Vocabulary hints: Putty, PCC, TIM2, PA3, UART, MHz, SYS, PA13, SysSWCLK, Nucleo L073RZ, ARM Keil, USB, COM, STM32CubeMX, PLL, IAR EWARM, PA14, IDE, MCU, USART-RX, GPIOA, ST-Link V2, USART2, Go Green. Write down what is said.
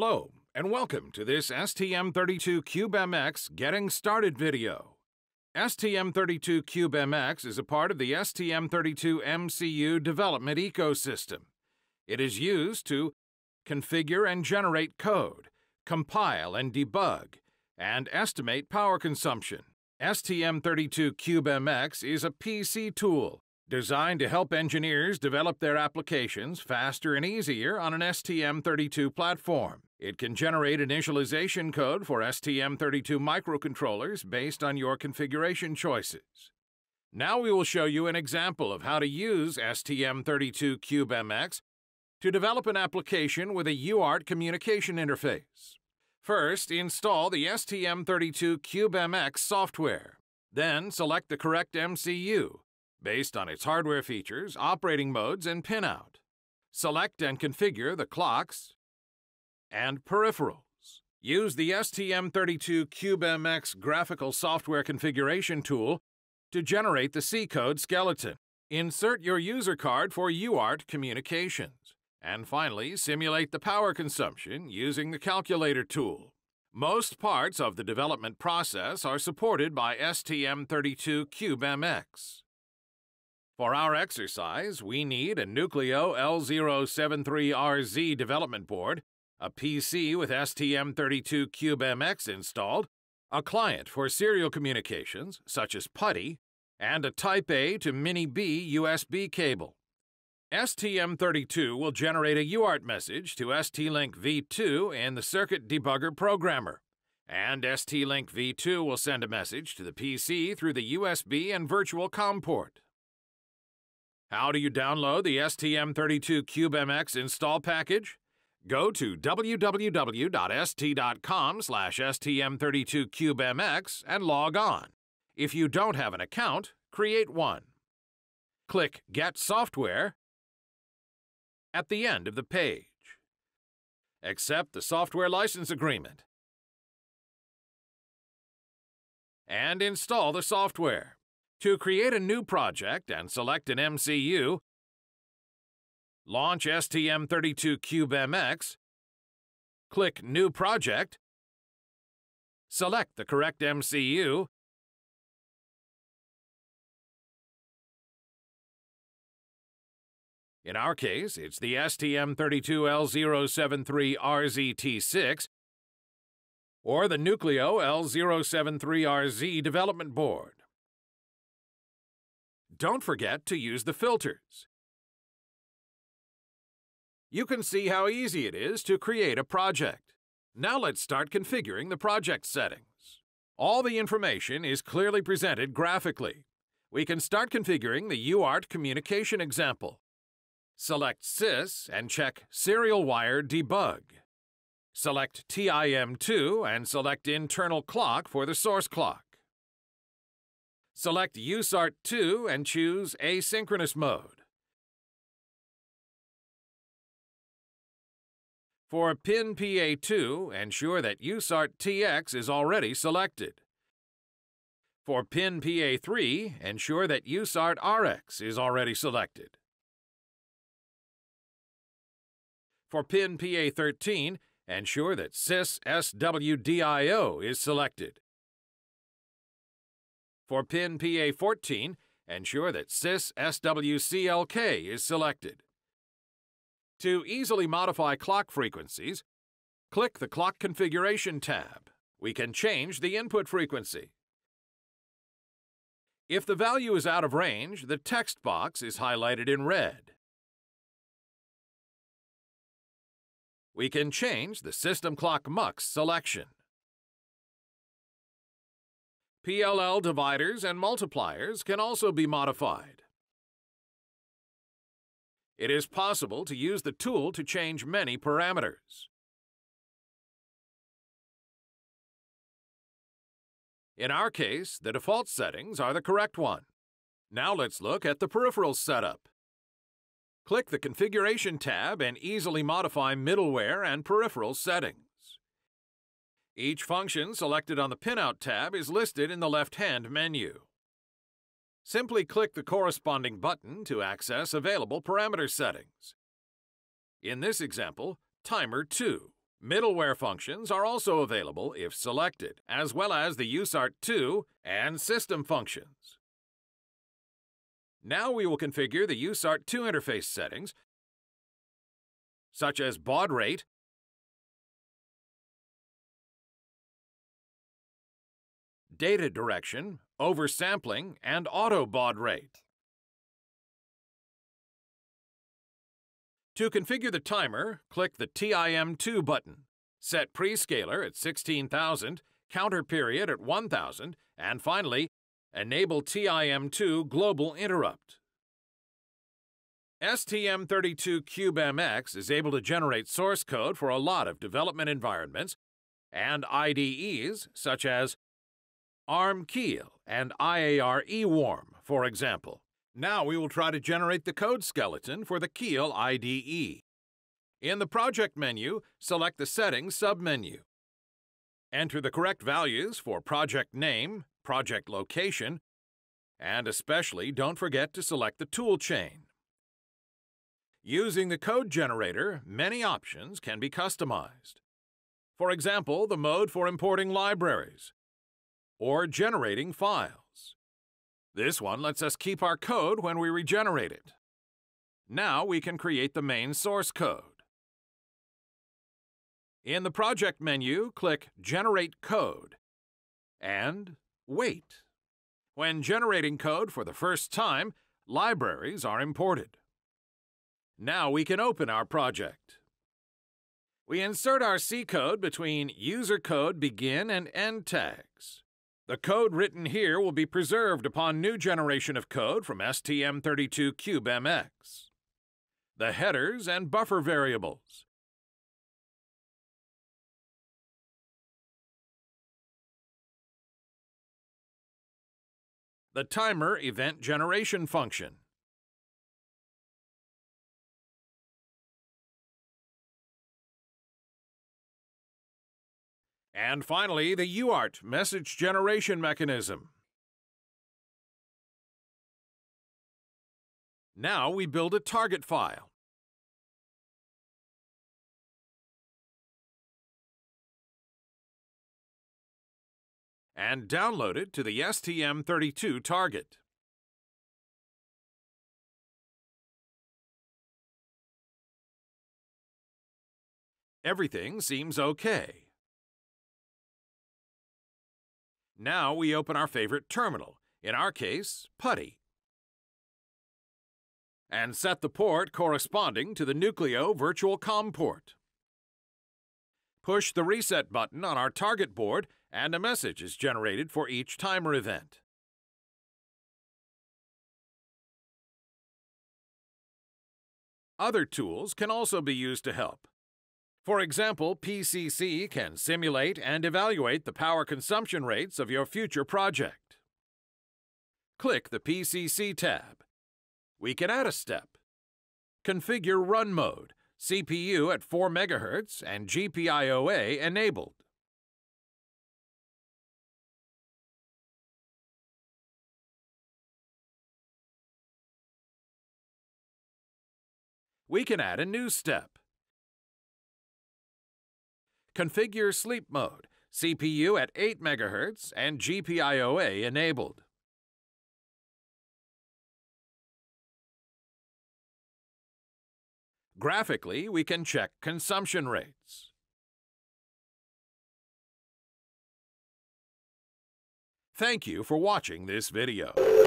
Hello, and welcome to this STM32CubeMX Getting Started video. STM32CubeMX is a part of the STM32 MCU development ecosystem. It is used to configure and generate code, compile and debug, and estimate power consumption. STM32CubeMX is a PC tool designed to help engineers develop their applications faster and easier on an STM32 platform. It can generate initialization code for STM32 microcontrollers based on your configuration choices. Now we will show you an example of how to use STM32CubeMX to develop an application with a UART communication interface. First, install the STM32CubeMX software. Then select the correct MCU, based on its hardware features, operating modes, and pinout. Select and configure the clocks and peripherals. Use the STM32CubeMX graphical software configuration tool to generate the C-code skeleton. Insert your user card for UART communications. And finally, simulate the power consumption using the calculator tool. Most parts of the development process are supported by STM32CubeMX. For our exercise, we need a Nucleo L073RZ development board, a PC with STM32CubeMX installed, a client for serial communications, such as Putty, and a Type A to Mini B USB cable. STM32 will generate a UART message to ST-Link V2 in the circuit debugger programmer, and ST-Link V2 will send a message to the PC through the USB and virtual COM port. How do you download the STM32CubeMX install package? Go to www.st.com/STM32CubeMX and log on. If you don't have an account, create one. Click Get Software at the end of the page. Accept the software license agreement and install the software. To create a new project and select an MCU, launch STM32CubeMX, click New Project, select the correct MCU, in our case it's the STM32L073RZT6 or the Nucleo L073RZ development board. Don't forget to use the filters. You can see how easy it is to create a project. Now let's start configuring the project settings. All the information is clearly presented graphically. We can start configuring the UART communication example. Select SYS and check Serial Wire Debug. Select TIM2 and select Internal Clock for the source clock. Select USART2 and choose Asynchronous Mode. For pin PA2, ensure that USART-TX is already selected. For pin PA3, ensure that USART-RX is already selected. For pin PA13, ensure that SysSWDIO is selected. For pin PA14, ensure that SysSWCLK is selected. To easily modify clock frequencies, click the Clock Configuration tab. We can change the input frequency. If the value is out of range, the text box is highlighted in red. We can change the System Clock MUX selection. PLL dividers and multipliers can also be modified. It is possible to use the tool to change many parameters. In our case, the default settings are the correct one. Now let's look at the peripherals setup. Click the Configuration tab and easily modify middleware and peripheral settings. Each function selected on the Pinout tab is listed in the left-hand menu. Simply click the corresponding button to access available parameter settings. In this example, Timer 2, Middleware functions are also available if selected, as well as the USART2 and system functions. Now we will configure the USART2 interface settings, such as baud rate, data direction, oversampling, and auto baud rate. To configure the timer, click the TIM2 button. Set prescaler at 16,000, counter period at 1,000, and finally, enable TIM2 global interrupt. STM32CubeMX is able to generate source code for a lot of development environments and IDEs such as ARM Keil and IAR EWARM, for example. Now we will try to generate the code skeleton for the Keil IDE. In the Project menu, select the Settings submenu. Enter the correct values for project name, project location, and especially don't forget to select the tool chain. Using the code generator, many options can be customized. For example, the mode for importing libraries or generating files. This one lets us keep our code when we regenerate it. Now we can create the main source code. In the Project menu, click Generate Code and Wait. When generating code for the first time, libraries are imported. Now we can open our project. We insert our C code between user code begin and end tags. The code written here will be preserved upon new generation of code from STM32CubeMX. The headers and buffer variables. The timer event generation function. And finally, the UART message generation mechanism. Now we build a target file. And download it to the STM32 target. Everything seems okay. Now we open our favorite terminal, in our case, Putty, and set the port corresponding to the Nucleo virtual COM port. Push the reset button on our target board and a message is generated for each timer event. Other tools can also be used to help. For example, PCC can simulate and evaluate the power consumption rates of your future project. Click the PCC tab. We can add a step. Configure run mode, CPU at 4 MHz and GPIOA enabled. We can add a new step. Configure sleep mode, CPU at 8 MHz and GPIOA enabled. Graphically, we can check consumption rates. Thank you for watching this video.